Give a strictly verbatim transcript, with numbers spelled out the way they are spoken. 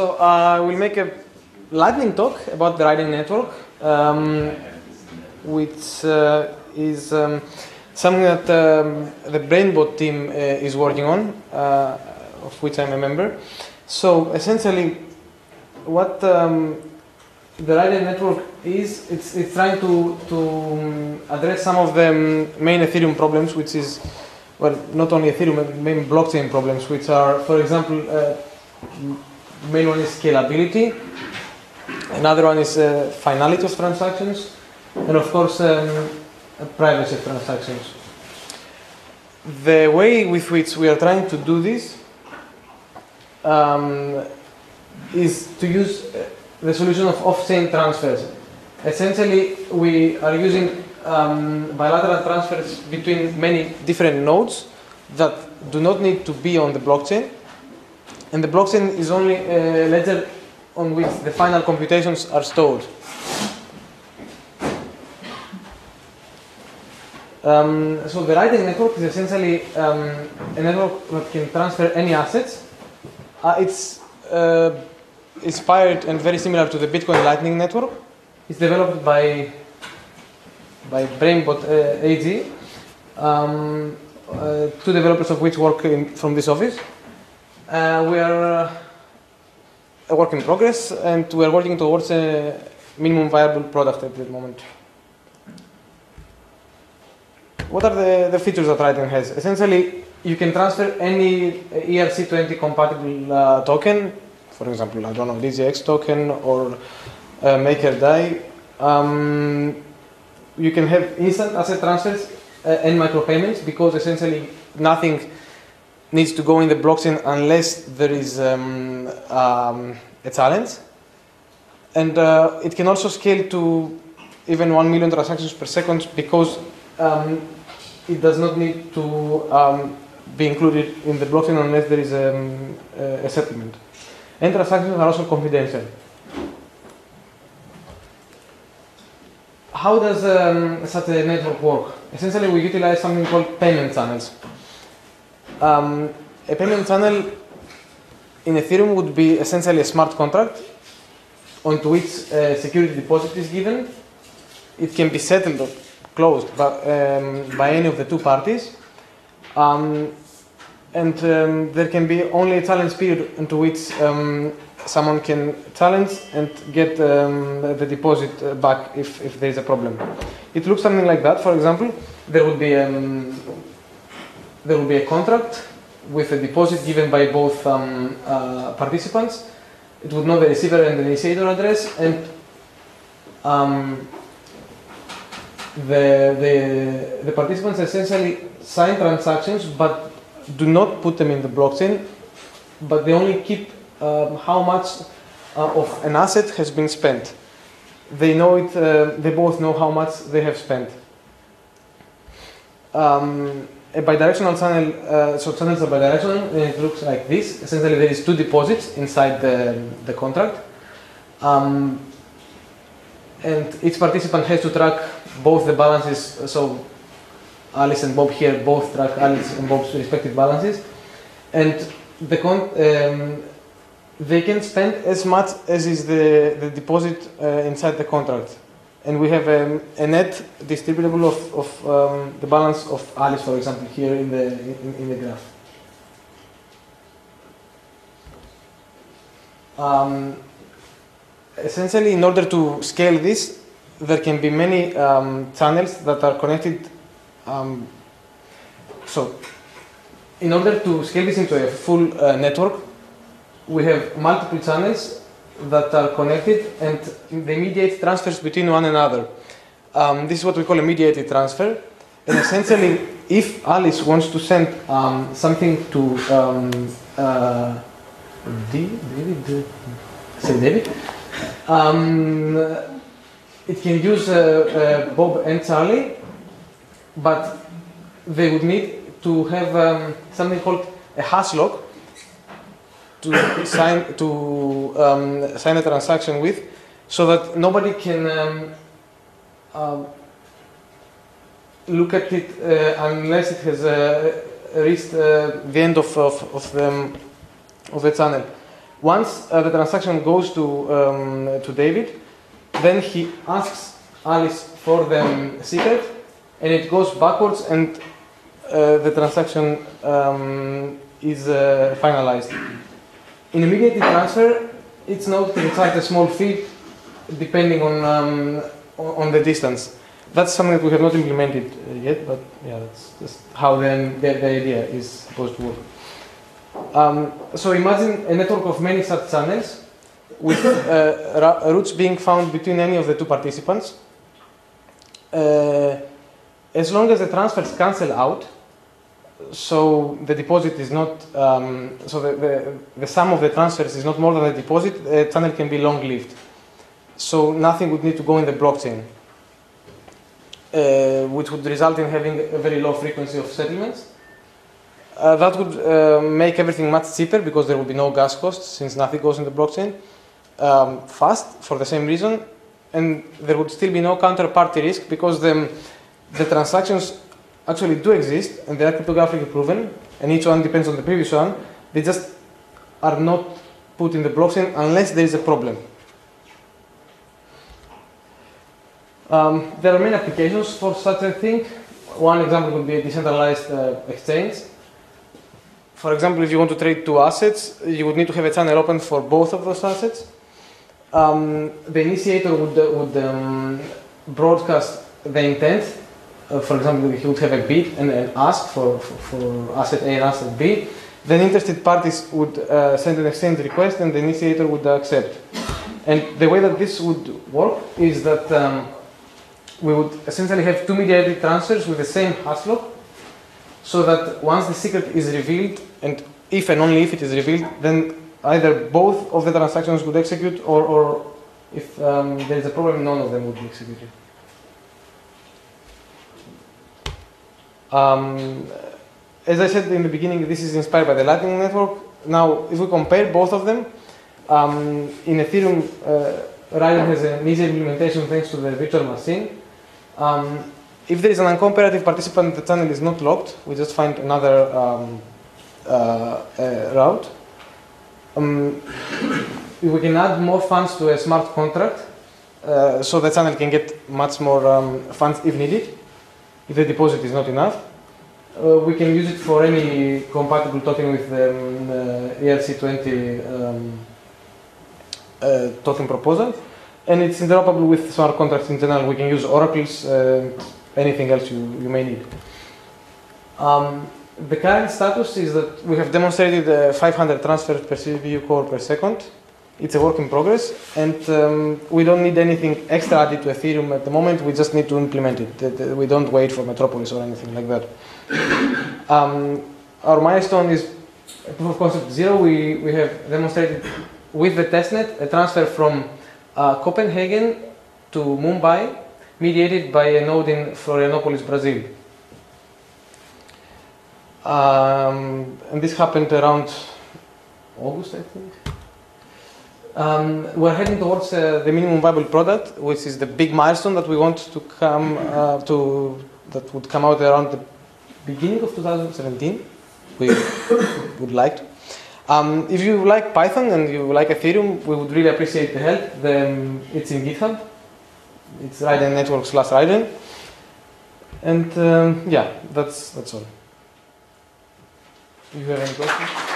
so I uh, will make a lightning talk about the Raiden network, um, which uh, is um, something that um, the BrainBot team uh, is working on, uh, of which I'm a member. So essentially, what um, the Raiden network is, it's, it's trying to, to address some of the main Ethereum problems, which is, well, not only Ethereum, but main blockchain problems, which are, for example, uh, main one is scalability, another one is uh, finality of transactions, and of course, um, privacy of transactions. The way with which we are trying to do this um, is to use the solution of off-chain transfers. Essentially, we are using um, bilateral transfers between many different nodes that do not need to be on the blockchain. And the blockchain is only a ledger on which the final computations are stored. Um, so the Raiden network is essentially um, a network that can transfer any assets. Uh, it's uh, inspired and very similar to the Bitcoin Lightning Network. It's developed by by Brainbot uh, A G, um, uh, two developers of which work in, from this office. Uh, we are uh, a work in progress, and we are working towards a minimum viable product at the moment. What are the, the features that Raiden has? Essentially, you can transfer any E R C twenty compatible uh, token, for example, I don't know, D Z X token or uh, MakerDAI. Um, you can have instant asset transfers uh, and micropayments, because essentially nothing needs to go in the blockchain unless there is um, um, a challenge. And uh, it can also scale to even one million transactions per second, because um, it does not need to um, be included in the blockchain unless there is um, a settlement. And transactions are also confidential. How does um, such a network work? Essentially, we utilize something called payment channels. Um, a payment channel in Ethereum would be essentially a smart contract onto which uh, security deposit is given. It can be settled or closed by, um, by any of the two parties. Um, and um, there can be only a challenge period into which um, someone can challenge and get um, the deposit back if, if there is a problem. It looks something like that. For example, there would be um, there will be a contract with a deposit given by both um, uh, participants. It would know the receiver and the initiator address, and um, the, the, the participants essentially sign transactions but do not put them in the blockchain, but they only keep um, how much uh, of an asset has been spent. They know it, uh, they both know how much they have spent. Um, A bidirectional channel, uh, so channels are bidirectional, and it looks like this. Essentially, there is two deposits inside the, the contract, um, and each participant has to track both the balances. So Alice and Bob here both track Alice and Bob's respective balances, and the con um, they can spend as much as is the, the deposit uh, inside the contract. And we have um, a net distributable of, of um, the balance of Alice, for example, here in the, in, in the graph. Um, essentially, in order to scale this, there can be many um, channels that are connected. Um, so, in order to scale this into a full uh, network, we have multiple channels that are connected, and they mediate transfers between one another. Um, this is what we call a mediated transfer. And essentially, if Alice wants to send um, something to um, uh, David, David, say David, um, it can use uh, uh, Bob and Charlie, but they would need to have um, something called a hash lock to sign to um, sign a transaction with, so that nobody can um, uh, look at it uh, unless it has uh, reached uh, the end of, of, of the of the channel. Once uh, the transaction goes to, um, to David, then he asks Alice for the secret, and it goes backwards, and uh, the transaction um, is uh, finalized. In immediate transfer, it's not to charge a small fee, depending on um, on the distance. That's something that we have not implemented yet, but yeah, that's just how then the, the idea is supposed to work. Um, so imagine a network of many such channels, with uh, routes being found between any of the two participants. Uh, as long as the transfers cancel out, so the deposit is not, um, so the, the, the sum of the transfers is not more than the deposit, the channel can be long-lived. So nothing would need to go in the blockchain, uh, which would result in having a very low frequency of settlements. Uh, that would uh, make everything much cheaper because there would be no gas costs since nothing goes in the blockchain. Um, fast, for the same reason, and there would still be no counterparty risk because the, the transactions actually do exist and they are cryptographically proven, and each one depends on the previous one. They just are not put in the blockchain unless there is a problem. Um, there are many applications for such a thing. One example would be a decentralized uh, exchange. For example, if you want to trade two assets, you would need to have a channel open for both of those assets. Um, the initiator would, uh, would um, broadcast the intent. Uh, for example, he would have a bid and an ask for, for, for asset A and asset B. Then interested parties would uh, send an exchange request and the initiator would accept. And the way that this would work is that um, we would essentially have two mediated transfers with the same hash block, so that once the secret is revealed, and if and only if it is revealed, then either both of the transactions would execute, or, or if um, there is a problem, none of them would be executed. Um, as I said in the beginning, this is inspired by the Lightning Network. Now, if we compare both of them, um, in Ethereum, uh, Raiden has an easy implementation thanks to the virtual machine. Um, If there is an uncooperative participant, the channel is not locked. We just find another um, uh, uh, route. Um, we can add more funds to a smart contract, uh, so the channel can get much more um, funds if needed, if the deposit is not enough. Uh, we can use it for any compatible token with the um, uh, E R C twenty um, uh, token proposal. And it's interoperable with smart contracts in general. We can use oracles, uh, anything else you, you may need. Um, the current status is that we have demonstrated uh, five hundred transfers per C P U core per second. It's a work in progress, and um, we don't need anything extra added to Ethereum at the moment. We just need to implement it. We don't wait for Metropolis or anything like that. Um, our milestone is proof of concept zero. We, we have demonstrated with the testnet a transfer from uh, Copenhagen to Mumbai, mediated by a node in Florianopolis, Brazil. Um, and this happened around August, I think. Um, we're heading towards uh, the minimum viable product, which is the big milestone that we want to come uh, to, that would come out around the beginning of two thousand seventeen. We would like to. Um, if you like Python and you like Ethereum, we would really appreciate the help. The, um, it's in GitHub. It's Raiden Network slash Raiden. And um, yeah, that's, that's all. Do you have any questions?